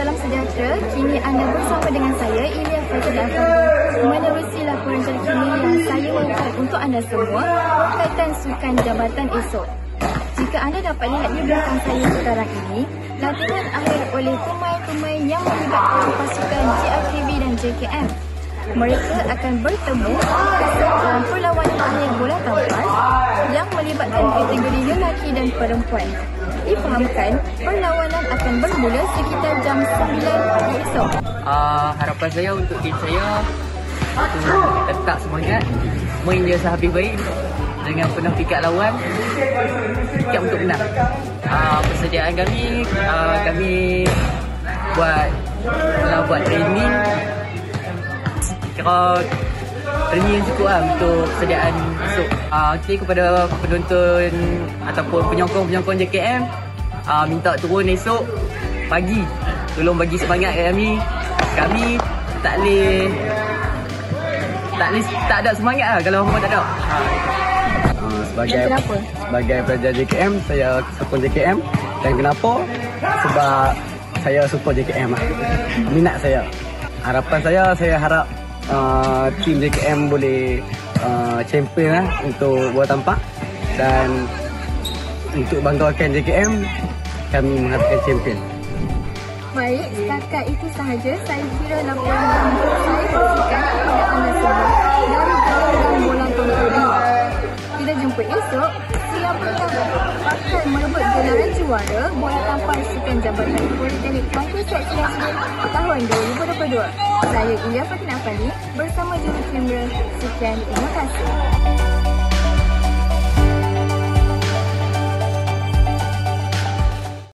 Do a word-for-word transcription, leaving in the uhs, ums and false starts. Salam sejahtera, kini anda bersama dengan saya, Ilya Faizal Al-Fadhil, menerusi laporan terkini yang saya buat untuk anda semua berkaitan sukan jabatan esok. Jika anda dapat lihat di belakang saya sekarang ini, latihan akhir oleh pemain-pemain yang melibatkan pasukan J R K V dan J K M. Mereka akan bertemu dalam perlawanan akhir bola tampar yang melibatkan kategori lelaki dan perempuan. Difahamkan, perlawanan akan bermula sekitar jam sembilan pagi esok. Uh, harapan saya untuk tim saya untuk tetap semangat, main dia sehabis baik dengan penuh pikat lawan, pikat untuk menang. Uh, persediaan kami, uh, kami buat uh, buat training, kira training cukup lah untuk persediaan esok. Uh, okay, kepada penonton ataupun penyokong-penyokong J K M, uh, minta turun esok pagi, tolong bagi semangat kami. Kami tak boleh tak boleh tak ada semangat lah kalau orang tak ada. Uh, sebagai sebagai pelajar J K M, saya support J K M. Dan kenapa? Sebab saya support J K M lah. Minat saya. Harapan saya, saya harap uh, tim J K M boleh Uh, champion lah untuk bola tampar, dan untuk banggakan J K M, kami mengharapkan champion. Baik, setakat itu sahaja saya kira laporan yang saya kongsikan kepada anda semua dari gelaran bola tampar. Kita jumpa esok. Siapa yang akan merebut gelaran juara bola tampar sukan jabatan politeknik Malaysia tahun dua ribu dua puluh dua. Saya Ilya Faizal Al-Fadhil bersama juru kamera. Sekian, terima kasih.